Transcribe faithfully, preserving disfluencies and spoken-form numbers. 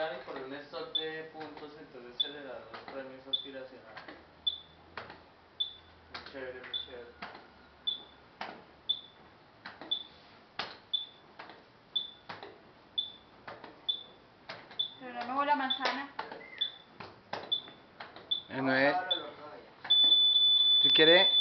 claro, y por un stock de puntos entonces se le dan los premios aspiracionales. Muy chévere, muy chévere. Pero no me voy la manzana. Eh, no es. Si quiere,